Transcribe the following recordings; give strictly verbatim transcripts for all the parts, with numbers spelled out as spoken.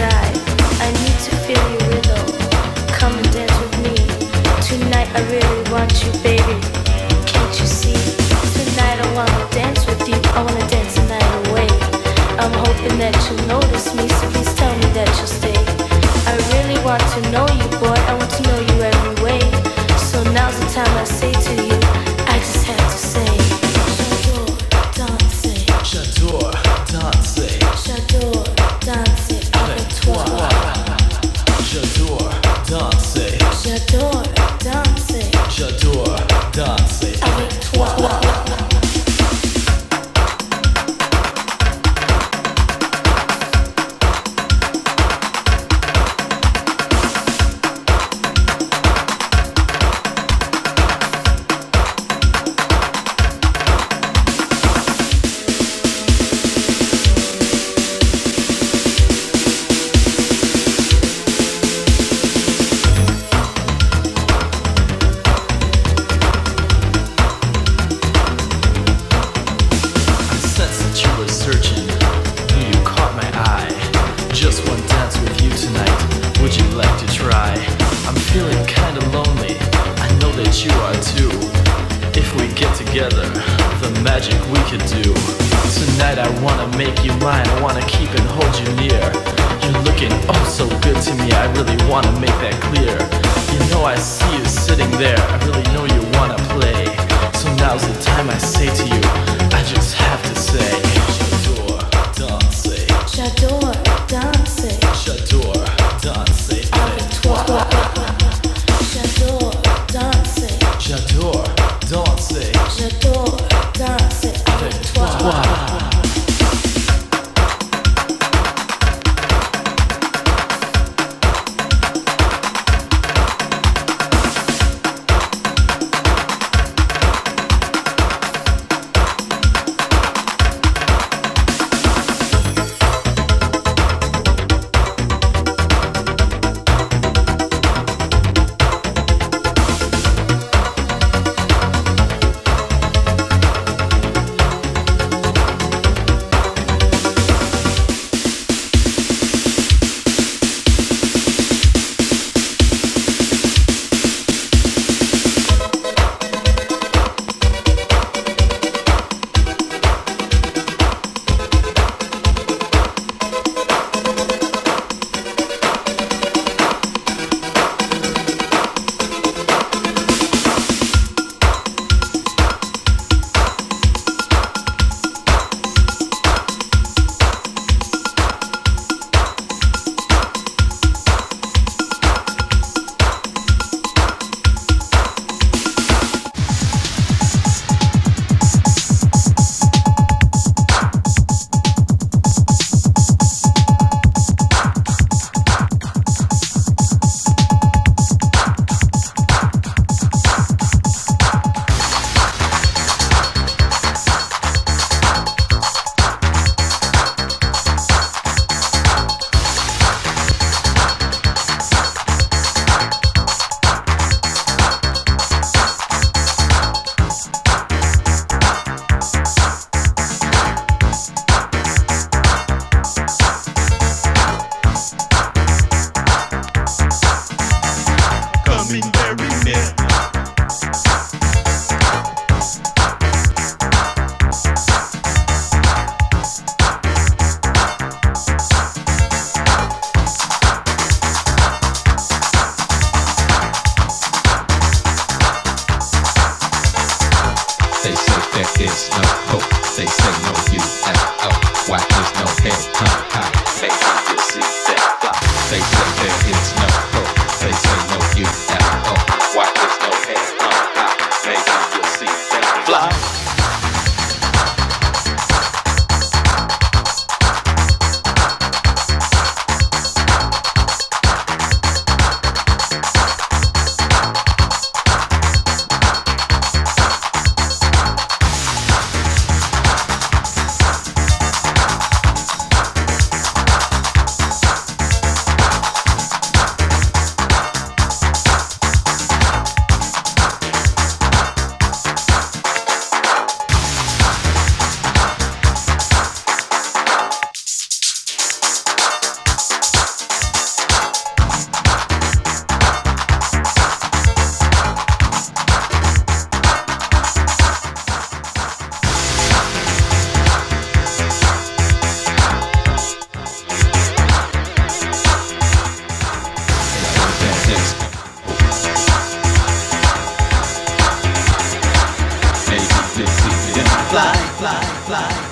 die. I need to feel your rhythm. Come and dance with me. Tonight I really want you, baby. Can't you see? Tonight I wanna dance with you. I wanna dance the night away. I'm hoping that you'll notice me, so please tell me that you'll stay. I really want to know you, boy. I want to know you every way. So now's the time I say to you, I just have to say, j'adore danser. J'adore danser. J'adore danser avec toi. J'adore danser. J'adore danser. J'adore danser avec toi.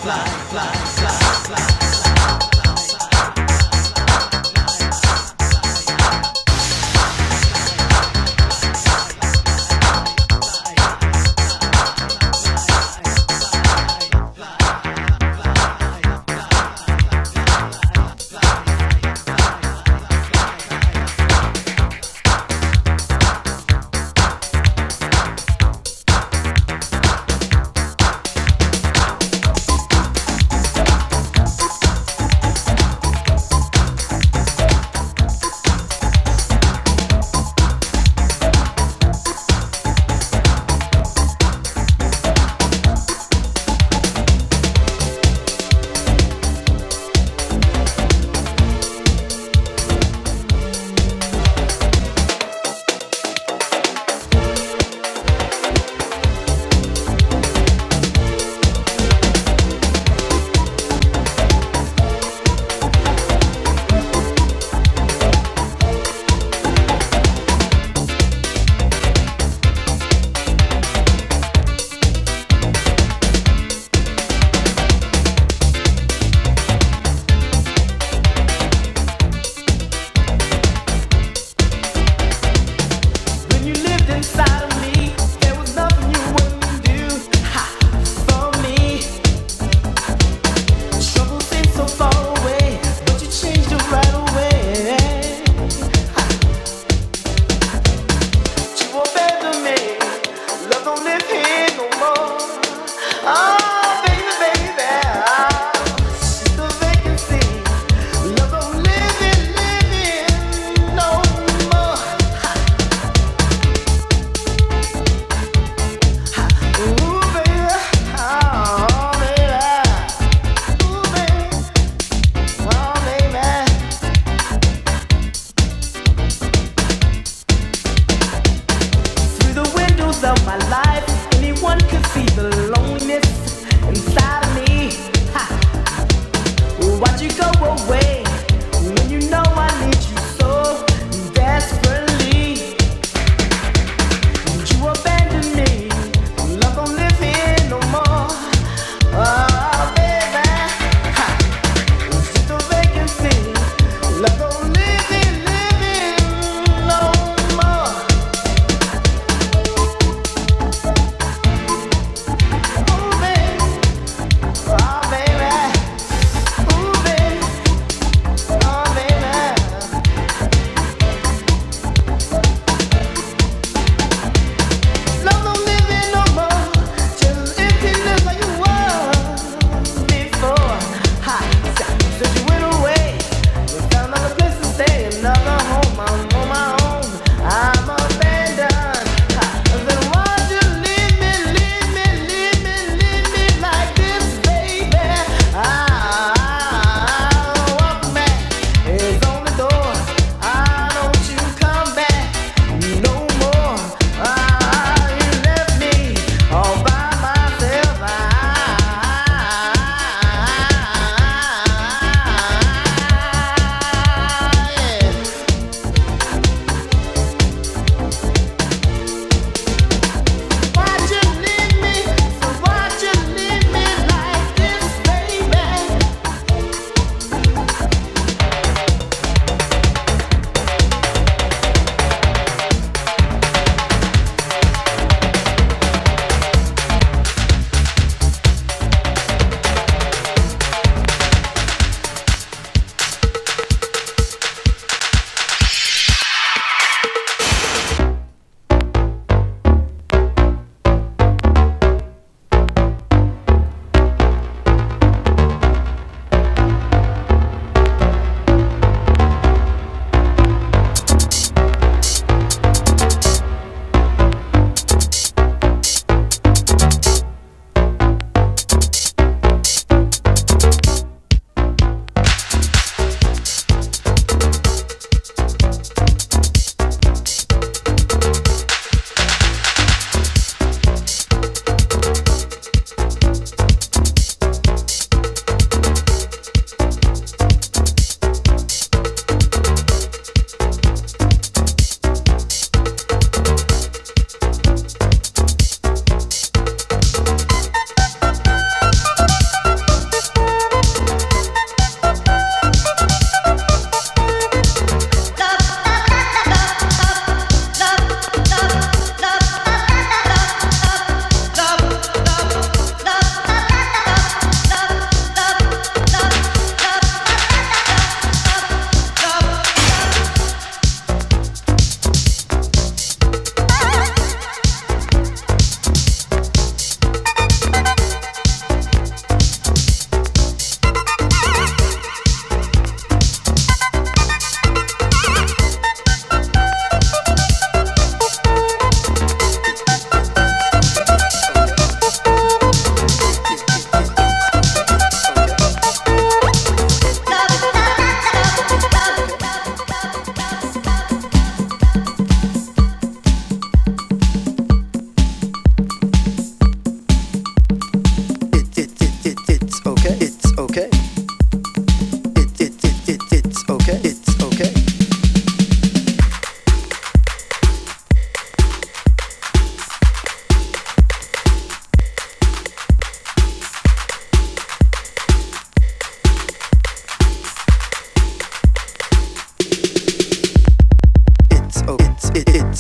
fly, fly, fly, fly, fly, fly.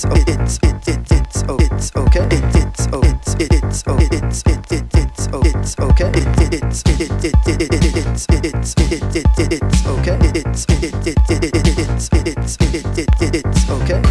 it's oh it's it's it's it's oh it's okay it's it's oh it's it's oh it's it's it's oh it's okay it's it's it's it's it's it's okay it's it's it's it's okay.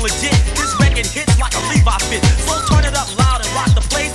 Legit, this record hits like a Levi fit. So turn it up loud and rock the place.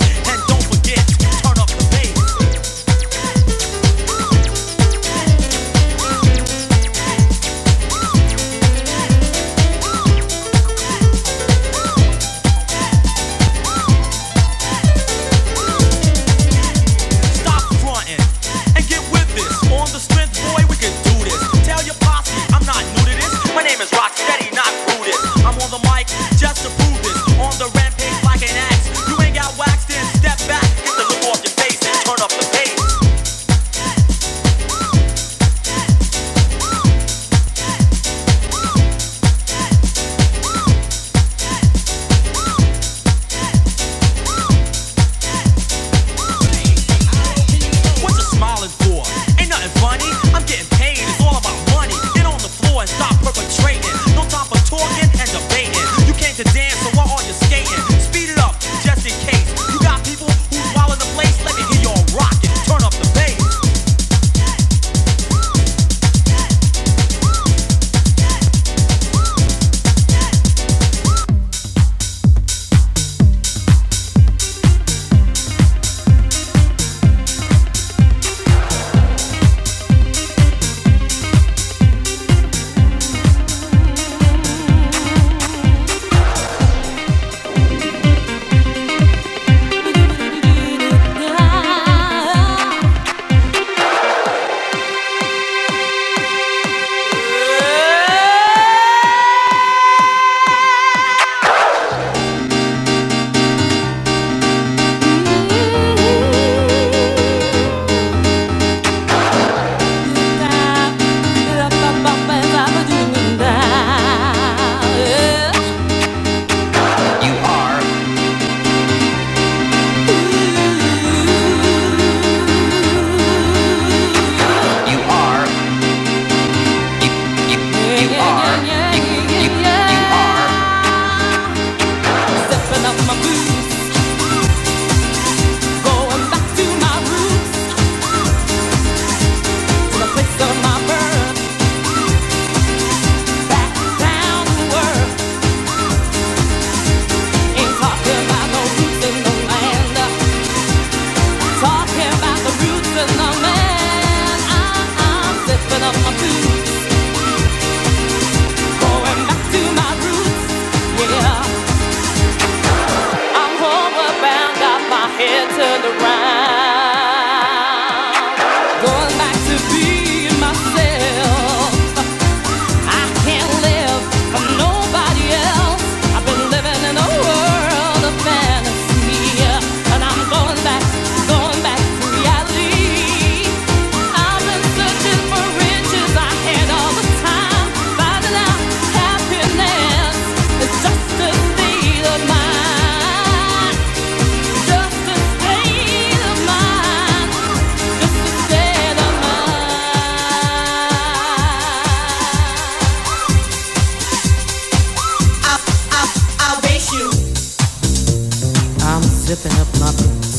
ripping up my boots.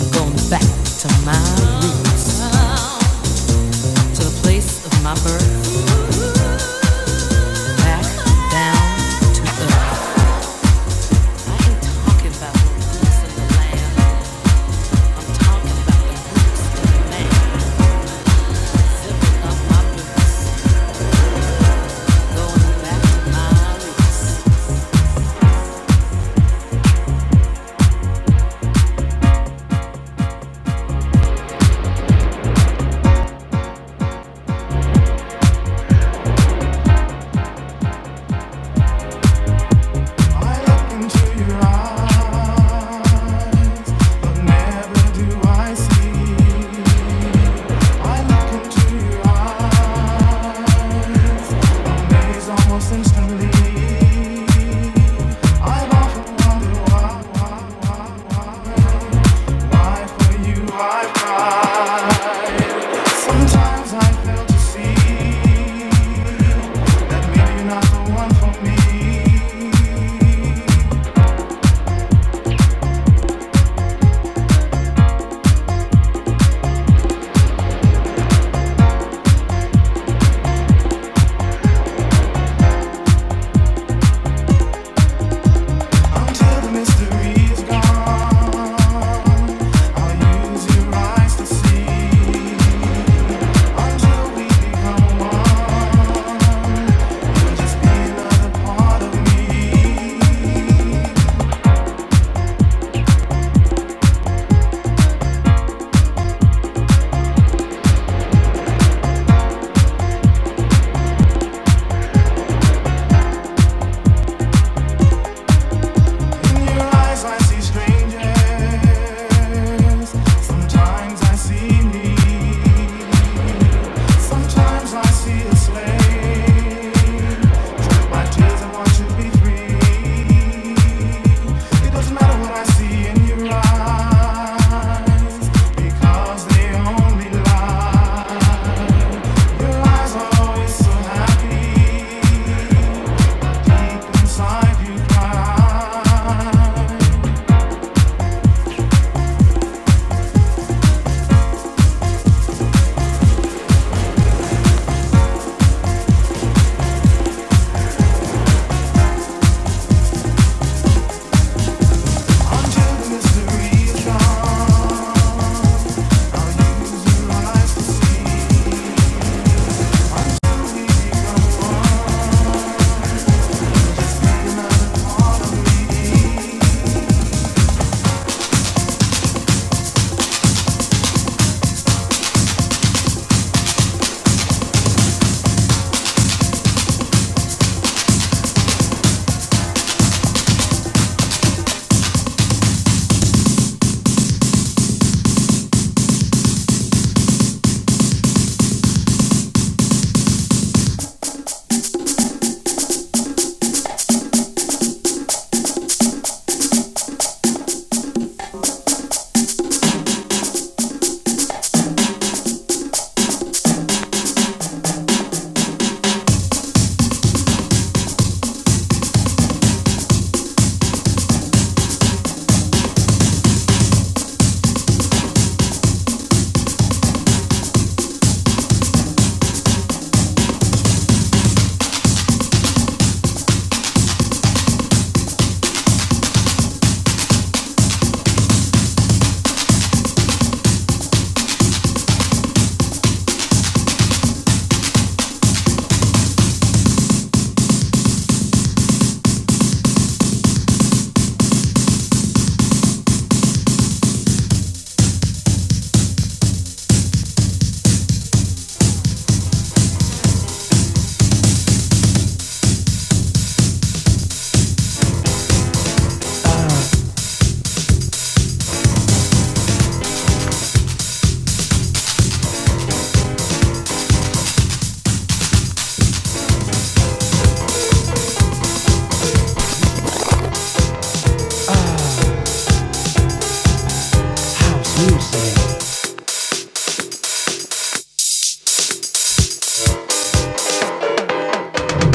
I'm going back to my roots, to the place of my birth, back down to earth. I ain't talking about the roots of the land, I'm talking about the roots of the man. Zipping up my boots, going back to my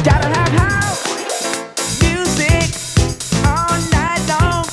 Gotta have house music all night long.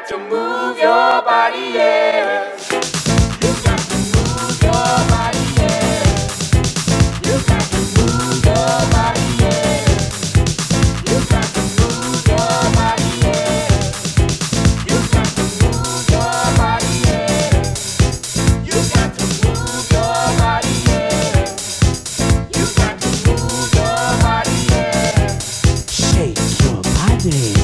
got to move your body, yeah. You got to move your body, yeah. You got to move your body, yeah. You got to move your body, yeah. You got to move your body, yeah. You got to move your body, yeah. You got to move your body, yeah. Shake your body.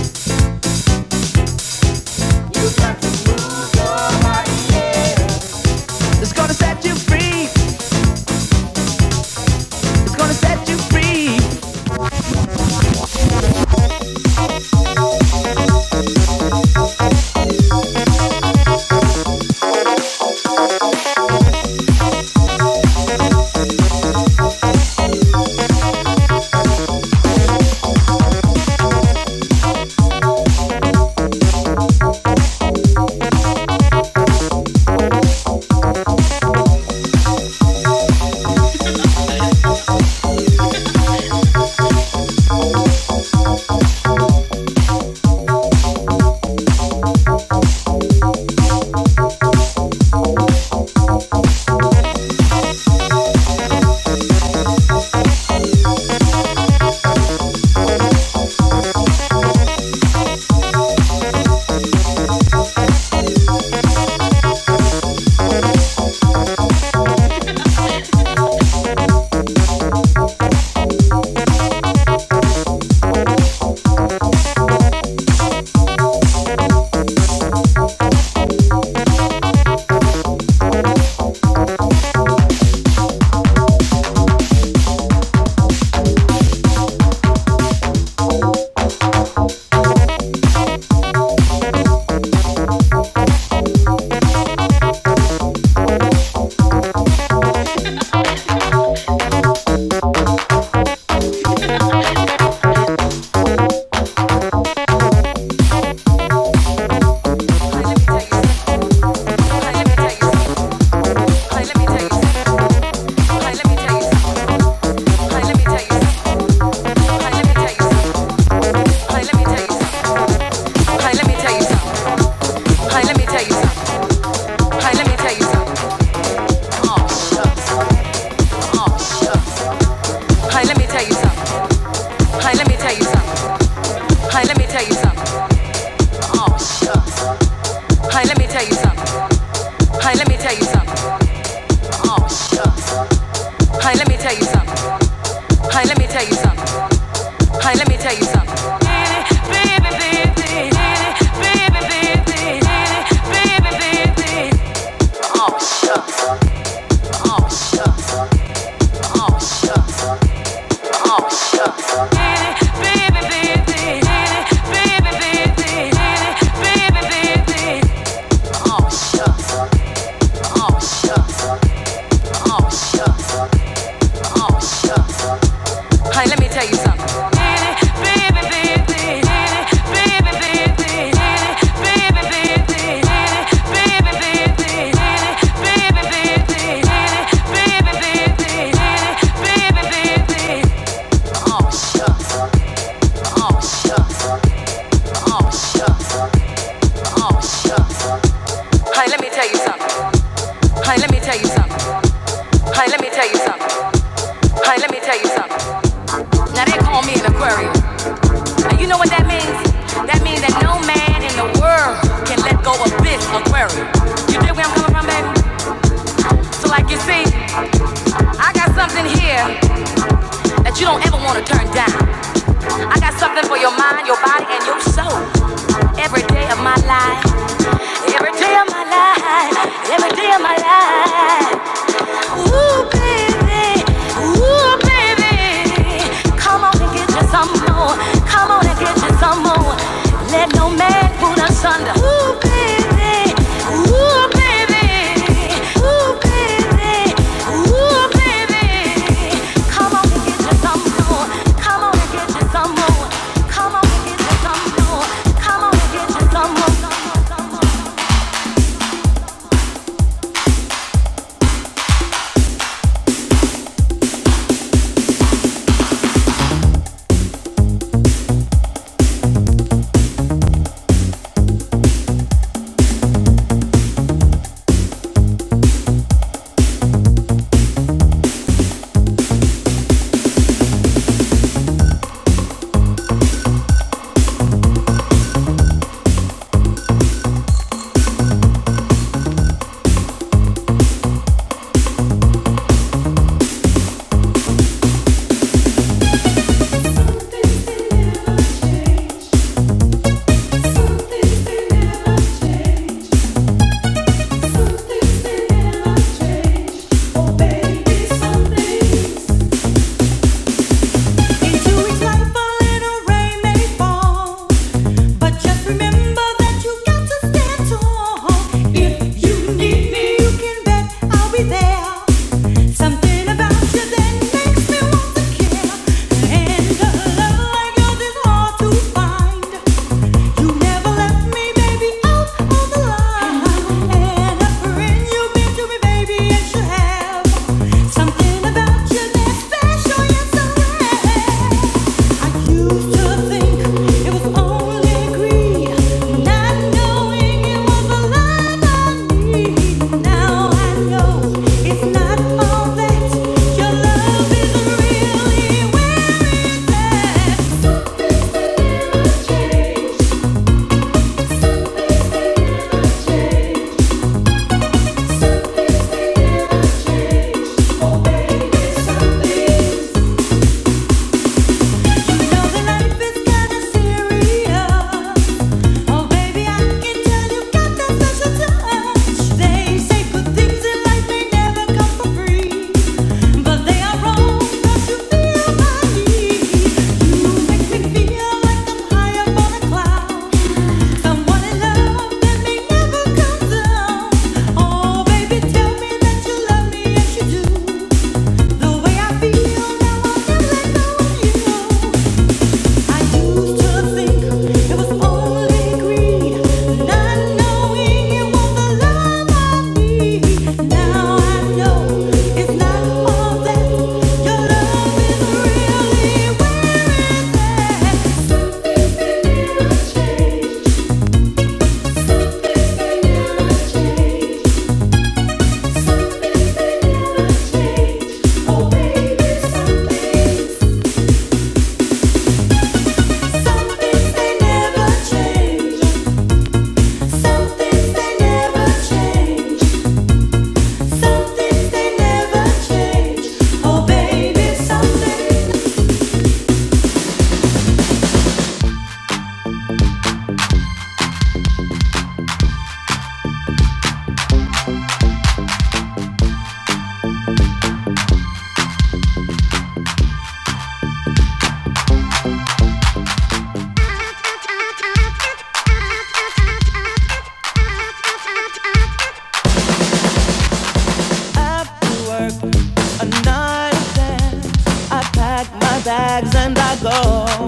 Bags and I go.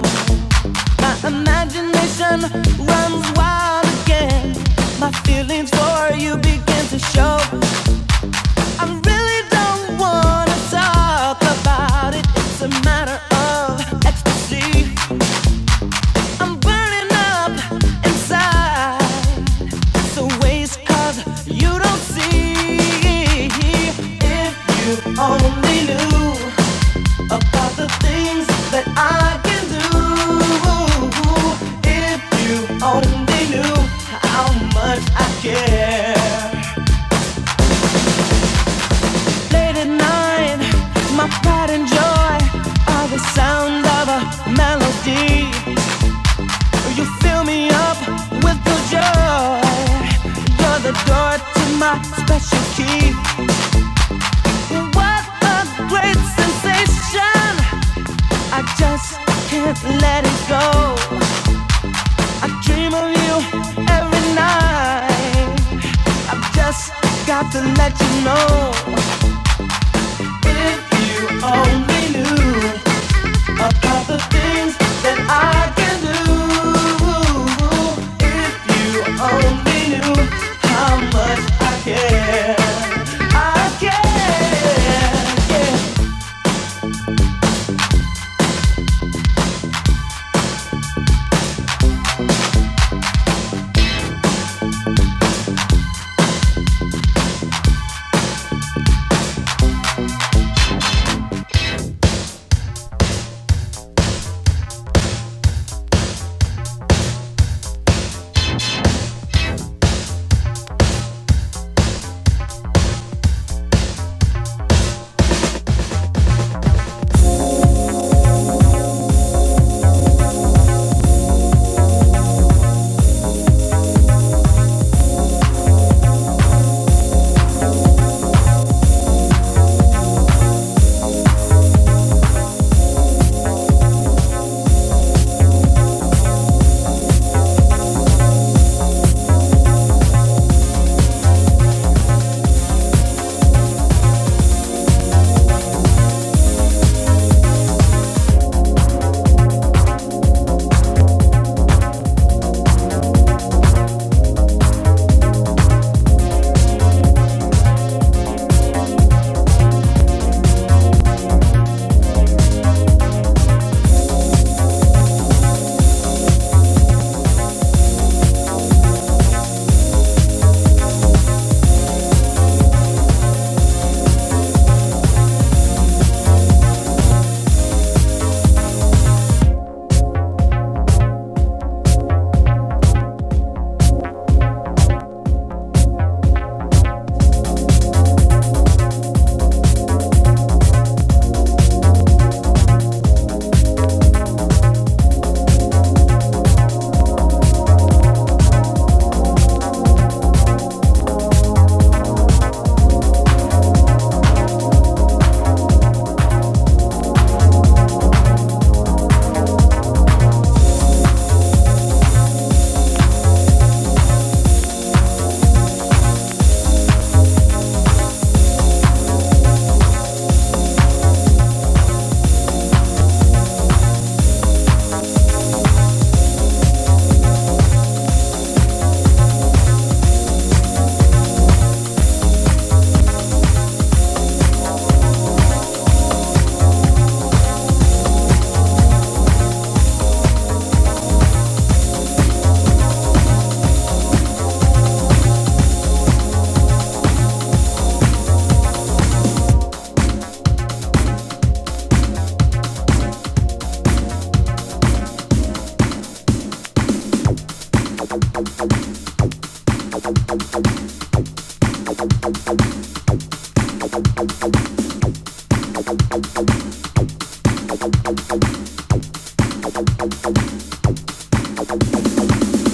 My imagination runs wild again. My feelings for you begin to show. I really don't wanna talk about it. It's a matter of ecstasy. I'm burning up inside. It's a waste 'cause you don't see. If you only knew about the things that I can do, if you only knew how much I care. Late at night, my pride and joy are the sound of a melody. You fill me up with your joy. You're the door to my special key. What a great sensation, I just can't let it go. I dream of you every night. I've just got to let you know. If you only knew about the things that I can do, if you only knew how much I care. I care.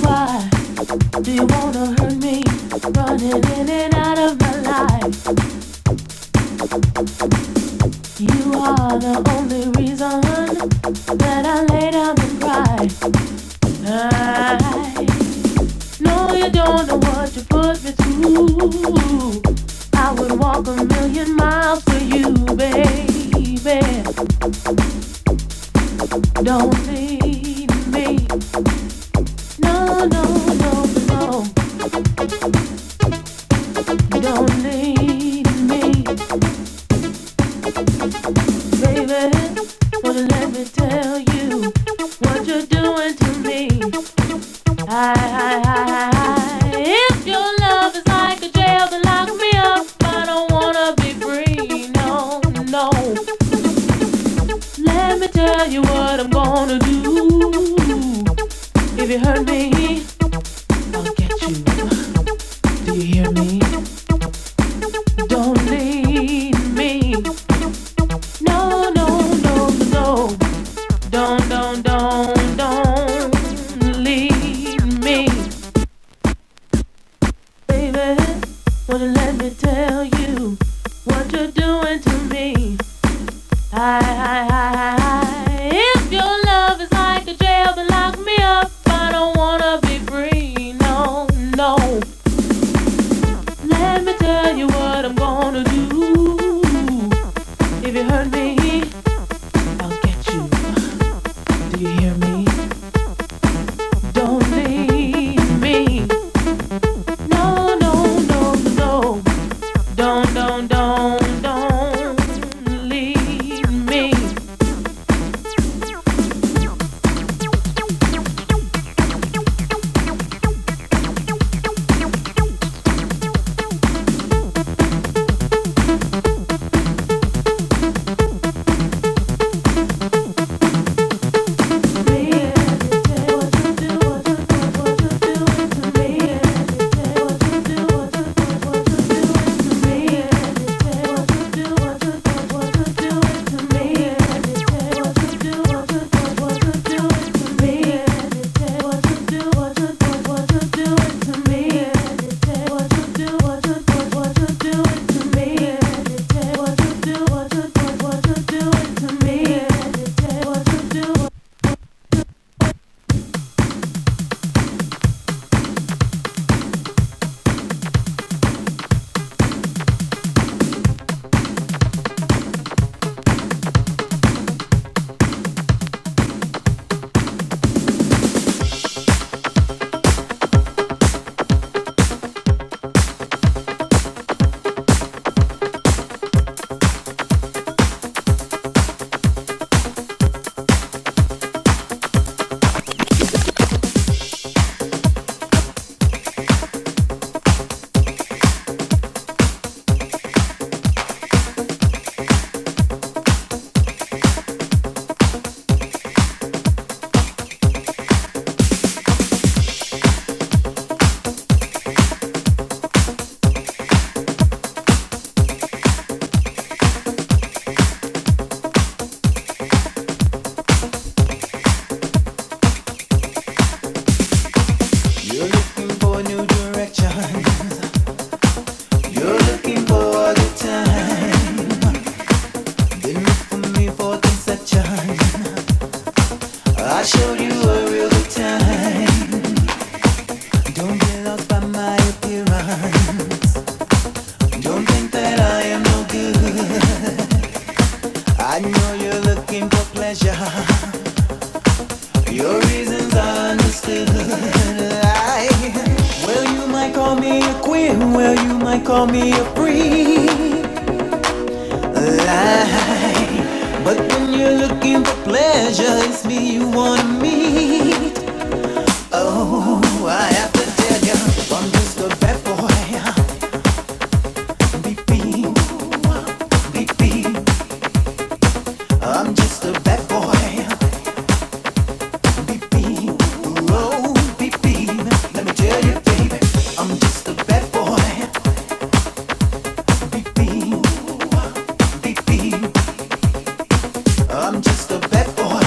What? Do you wanna hurt me? Running in and out of my life. You are the only reason that I lay down and cry. I know you don't know what you put me through. I would walk a million miles for you, baby. Don't leave me. No, no, no, no. You don't need me, baby. Well, let me tell you what you're doing to me. I, I, I, I. If your love is like a jail that locks me up, I don't wanna be free. No, no. Let me tell you what I'm gonna do. If you hurt me, I'll get you. Do you hear me? Don't leave me. No, no, no, no. Don't, don't, don't, don't leave me. Baby, won't you let me tell you what you're doing to me? I, I, I, I. If your love is like a jail that locks me up, I don't wanna be free, no, no. Let me tell you what I'm gonna do. If you hurt me, I'll get you. Do you hear me? Don't leave me. No, no, no, no. Don't, don't, don't, don't leave me. Call me a free lie, but when you're looking for pleasure, it's me you wanna meet. Oh, I have to tell you, I'm just a bad boy. B P, B P, I'm just a bad boy. B P, oh, B P, let me tell you, baby, I'm just a bad boy. I'm just a bad boy.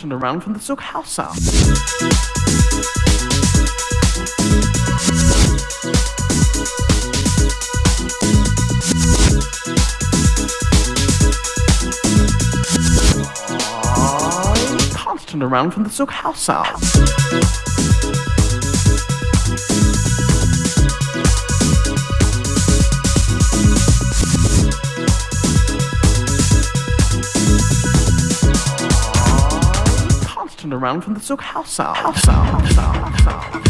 turned around from the Zughauser. Turned around from the Zughauser. Can't turn around from the Zughauser. Hauser, Hauser, Hauser.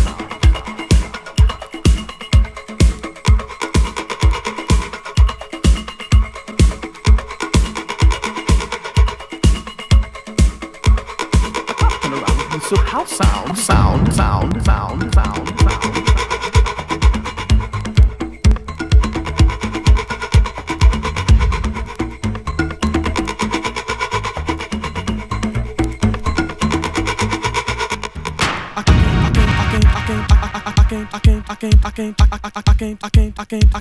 So how sound, sound, sound, sound, sound, sound.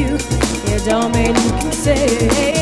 you. It don't make me say.